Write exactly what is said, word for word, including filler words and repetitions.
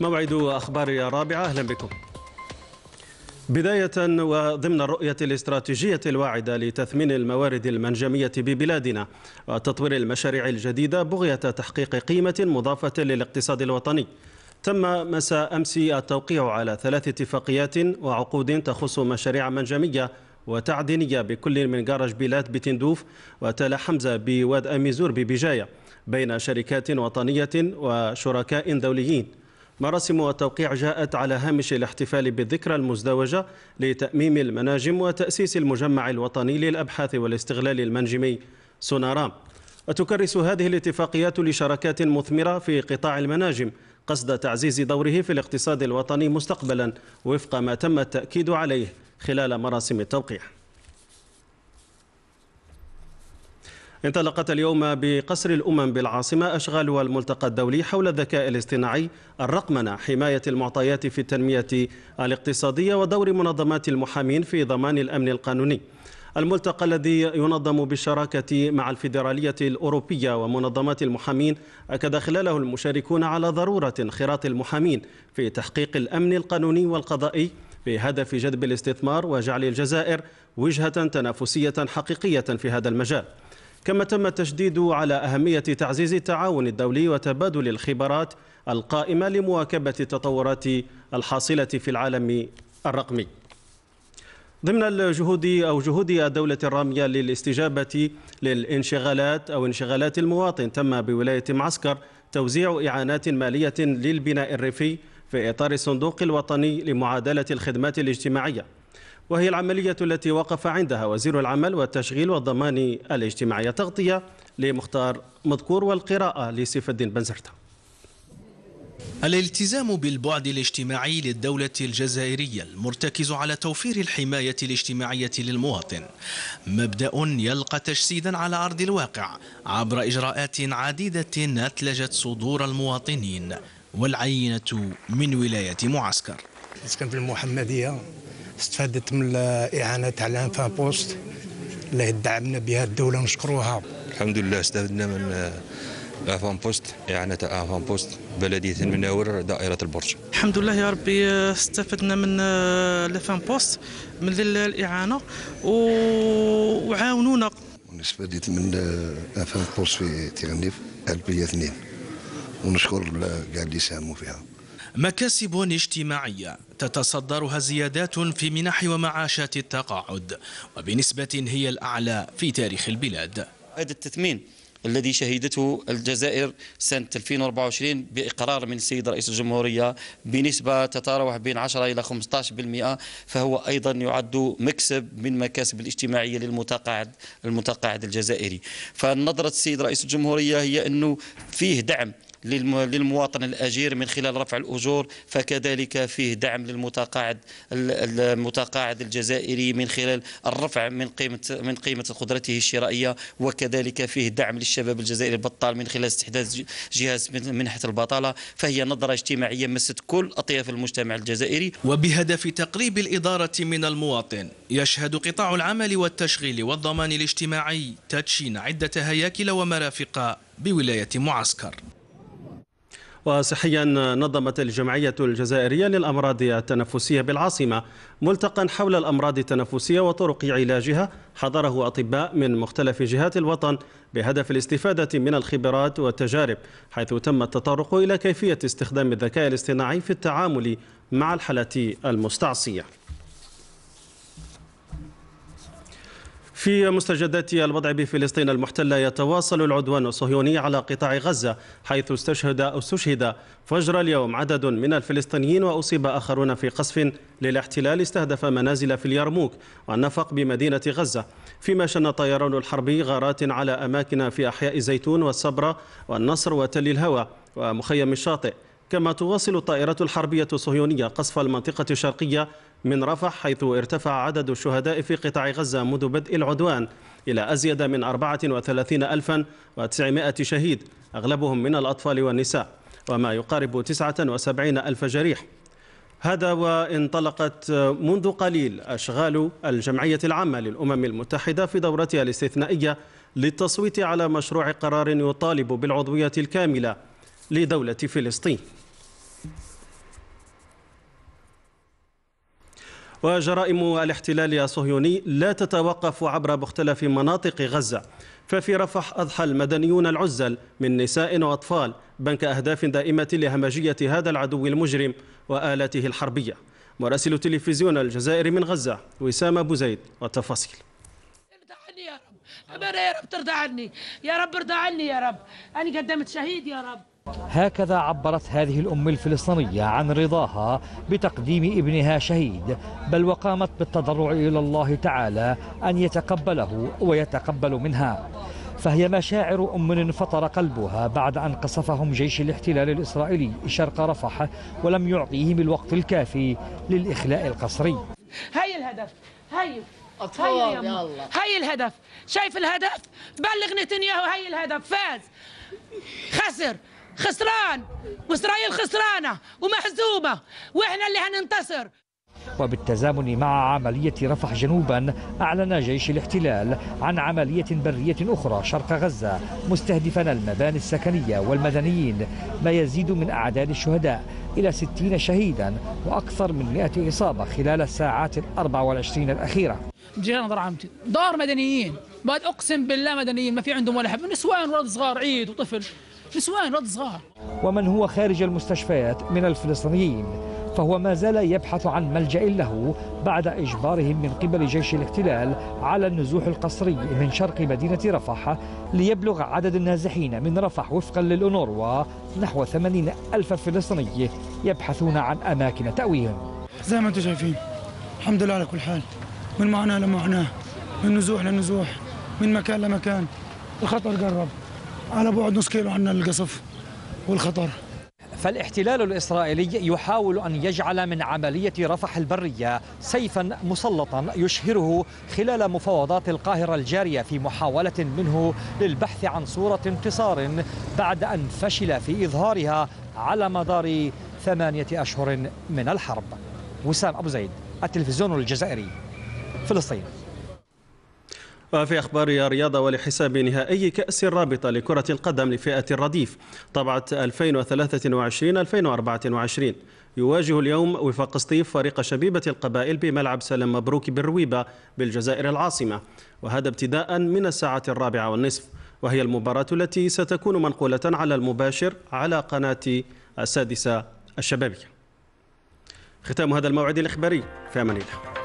موعد أخبار الرابعة، أهلا بكم. بداية وضمن الرؤية الاستراتيجية الواعدة لتثمين الموارد المنجمية ببلادنا وتطوير المشاريع الجديدة بغية تحقيق قيمة مضافة للاقتصاد الوطني، تم مساء أمس التوقيع على ثلاث اتفاقيات وعقود تخص مشاريع منجمية وتعدينية بكل من جارج بيلات بتندوف وتل حمزة بواد أميزور ببجاية بين شركات وطنية وشركاء دوليين. مراسم التوقيع جاءت على هامش الاحتفال بالذكرى المزدوجة لتأميم المناجم وتأسيس المجمع الوطني للأبحاث والاستغلال المنجمي سونارام. وتكرس هذه الاتفاقيات لشراكات مثمرة في قطاع المناجم قصد تعزيز دوره في الاقتصاد الوطني مستقبلا وفق ما تم التأكيد عليه خلال مراسم التوقيع. انطلقت اليوم بقصر الأمم بالعاصمة أشغال والملتقى الدولي حول الذكاء الاصطناعي، الرقمنة، حماية المعطيات في التنمية الاقتصادية ودور منظمات المحامين في ضمان الأمن القانوني. الملتقى الذي ينظم بالشراكة مع الفيدرالية الأوروبية ومنظمات المحامين أكد خلاله المشاركون على ضرورة انخراط المحامين في تحقيق الأمن القانوني والقضائي بهدف جذب الاستثمار وجعل الجزائر وجهة تنافسية حقيقية في هذا المجال. كما تم التشديد على أهمية تعزيز التعاون الدولي وتبادل الخبرات القائمة لمواكبة التطورات الحاصلة في العالم الرقمي. ضمن الجهود أو جهود الدولة الرامية للاستجابة للانشغالات أو انشغالات المواطن، تم بولاية معسكر توزيع إعانات مالية للبناء الريفي في إطار الصندوق الوطني لمعادلة الخدمات الاجتماعية، وهي العملية التي وقف عندها وزير العمل والتشغيل والضمان الاجتماعي. تغطية لمختار مذكور والقراءة لسيف الدين بنزرتة. الالتزام بالبعد الاجتماعي للدولة الجزائرية المرتكز على توفير الحماية الاجتماعية للمواطن مبدأ يلقى تجسيدا على أرض الواقع عبر إجراءات عديدة أثلجت صدور المواطنين، والعينة من ولاية معسكر. سكن في المحمدية، استفادت من الإعانة تاع الانفان بوست اللي دعمنا بها الدولة ونشكروها. الحمد لله استفدنا من الانفان بوست، إعانة تاع الانفان بوست بلدية المناور دائرة البرج. الحمد لله يا ربي استفدنا من الانفان بوست من الإعانة وعاونونا. استفدت من الانفان بوست في تغنيف ألبية اثنين ونشكر كاع اللي ساهموا فيها. مكاسب اجتماعية تتصدرها زيادات في منح ومعاشات التقاعد وبنسبة هي الأعلى في تاريخ البلاد. هذا التثمين الذي شهدته الجزائر سنة ألفين وأربعة وعشرين بإقرار من السيد رئيس الجمهورية بنسبة تتراوح بين عشرة إلى خمسة عشر بالمئة، فهو أيضا يعد مكسب من مكاسب الاجتماعية للمتقاعد المتقاعد الجزائري. فنظرة السيد رئيس الجمهورية هي أنه فيه دعم للمواطن الأجير من خلال رفع الأجور، فكذلك فيه دعم للمتقاعد المتقاعد الجزائري من خلال الرفع من قيمة من قيمة قدرته الشرائية، وكذلك فيه دعم للشباب الجزائري البطال من خلال استحداث جهاز منحة البطالة. فهي نظرة اجتماعية مست كل أطياف المجتمع الجزائري. وبهدف تقريب الإدارة من المواطن، يشهد قطاع العمل والتشغيل والضمان الاجتماعي تدشين عدة هياكل ومرافق بولاية معسكر. وصحيا، نظمت الجمعية الجزائرية للأمراض التنفسية بالعاصمة ملتقى حول الأمراض التنفسية وطرق علاجها حضره أطباء من مختلف جهات الوطن بهدف الاستفادة من الخبرات والتجارب، حيث تم التطرق إلى كيفية استخدام الذكاء الاصطناعي في التعامل مع الحالات المستعصية. في مستجدات الوضع بفلسطين المحتلة، يتواصل العدوان الصهيوني على قطاع غزة، حيث استشهد أو استشهد فجر اليوم عدد من الفلسطينيين وأصيب آخرون في قصف للاحتلال استهدف منازل في اليرموك والنفق بمدينة غزة، فيما شن الطيران الحربي غارات على أماكن في أحياء زيتون والصبرة والنصر وتل الهوى ومخيم الشاطئ. كما تواصل الطائرات الحربية الصهيونية قصف المنطقة الشرقية من رفح، حيث ارتفع عدد الشهداء في قطاع غزة منذ بدء العدوان إلى أزيد من أربعة وثلاثين ألفا وتسعمائة شهيد، أغلبهم من الأطفال والنساء، وما يقارب تسعة وسبعين ألف جريح. هذا وانطلقت منذ قليل أشغال الجمعية العامة للأمم المتحدة في دورتها الاستثنائية للتصويت على مشروع قرار يطالب بالعضوية الكاملة لدولة فلسطين. وجرائم الاحتلال الصهيوني لا تتوقف عبر مختلف مناطق غزة. ففي رفح أضحى المدنيون العزل من نساء وأطفال بنك أهداف دائمة لهمجية هذا العدو المجرم وآلاته الحربية. مراسل تلفزيون الجزائر من غزة وسام أبو زيد والتفاصيل. أمانة يا رب ترضى عني، يا رب ارضى عني يا رب، أنا قدمت شهيد يا رب. هكذا عبرت هذه الأم الفلسطينية عن رضاها بتقديم ابنها شهيد، بل وقامت بالتضرع إلى الله تعالى أن يتقبله ويتقبل منها. فهي مشاعر أم انفطر قلبها بعد أن قصفهم جيش الاحتلال الإسرائيلي شرق رفح ولم يعطيهم الوقت الكافي للإخلاء القسري. هاي الهدف، هاي أطفال يا الله، هاي الهدف، شايف الهدف؟ بلغ نتنياهو هاي الهدف، فاز خسر خسران، وإسرائيل خسرانة ومحزومة وإحنا اللي هننتصر. وبالتزامن مع عملية رفح جنوبا، أعلن جيش الاحتلال عن عملية برية أخرى شرق غزة مستهدفا المباني السكنية والمدنيين، ما يزيد من أعداد الشهداء إلى ستين شهيدا وأكثر من مئة إصابة خلال الساعات الأربع والعشرين الأخيرة. جيران ضرعمتي دار مدنيين، بعد أقسم بالله مدنيين ما في عندهم ولا حب، نسوان ولد صغار، عيد وطفل، نسوان ولد صغار. ومن هو خارج المستشفيات من الفلسطينيين فهو ما زال يبحث عن ملجأ له بعد إجبارهم من قبل جيش الاحتلال على النزوح القسري من شرق مدينة رفح، ليبلغ عدد النازحين من رفح وفقا للأونروا نحو ثمانين ألف فلسطيني يبحثون عن أماكن تأويهم. زي ما أنتم شايفين الحمد لله على كل حال، من معناه لمعناه، من نزوح لنزوح، من مكان لمكان. الخطر قرب على بعد نص كيلو عنا القصف والخطر. فالاحتلال الإسرائيلي يحاول أن يجعل من عملية رفح البرية سيفا مسلطا يشهره خلال مفاوضات القاهرة الجارية، في محاولة منه للبحث عن صورة انتصار بعد أن فشل في إظهارها على مدار ثمانية أشهر من الحرب. وسام أبو زيد، التلفزيون الجزائري، فلسطين. وفي أخبار الرياضة، ولحساب نهائي كأس الرابطة لكرة القدم لفئة الرديف طبعة ألفين وثلاثة وعشرين ألفين وأربعة وعشرين، يواجه اليوم وفاق سطيف فريق شبيبة القبائل بملعب سالم مبروك بالرويبة بالجزائر العاصمة، وهذا ابتداء من الساعة الرابعة والنصف، وهي المباراة التي ستكون منقولة على المباشر على قناة السادسة الشبابية. ختام هذا الموعد الإخباري، في أمان الله.